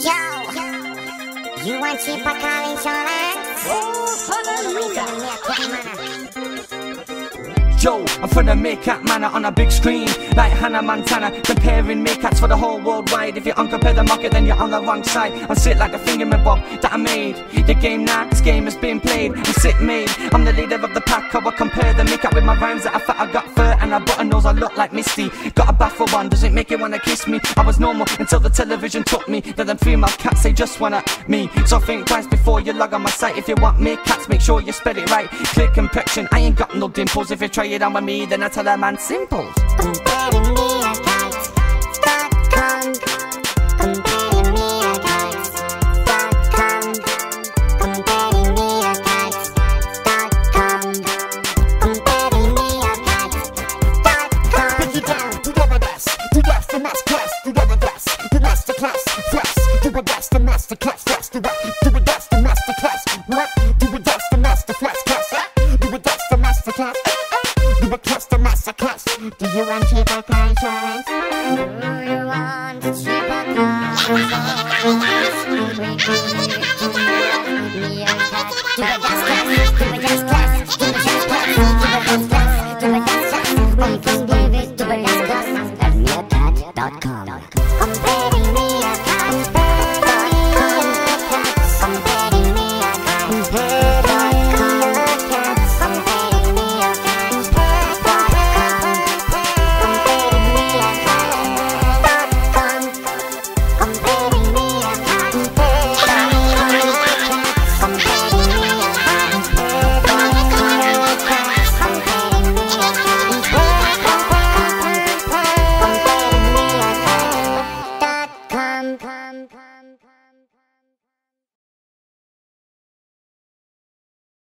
Yo, you want cheaper car insurance? Oh, Yo, I'm from the Meerkat Manor on a big screen, like Hannah Montana, comparing meerkats for the whole world wide. If you uncompare the market, then you're on the wrong side. I sit like a finger in my bob that I made. The game now, this game is being played. I'm sick made, I'm the leader of the pack. I will compare the meerkat with my rhymes that I thought I got fur, and I button nose I look like Misty. Got a bath for one, doesn't make you wanna kiss me. I was normal until the television took me. Then them female cats, they just wanna me. So think twice before you log on my site. If you want meerkats, make sure you spell it right. Clear complexion, I ain't got no dimples. If you try it on with me, then I tell a man simple. Comparing meerkats.com. Comparing meerkats.com. Comparing meerkats.com. Comparing meerkats.com. Break it down, do the best, do that's the masterclass, do the best, the masterclass, flex, do the best, the masterclass, flex, do the best, the masterclass, what, do the best, the masterclass, class, do the best, the masterclass. Do a class to master class. Do you want cheaper car insurance? Do you want cheaper car insurance? Bring me a cat. Do a class. Do a class. Do a class.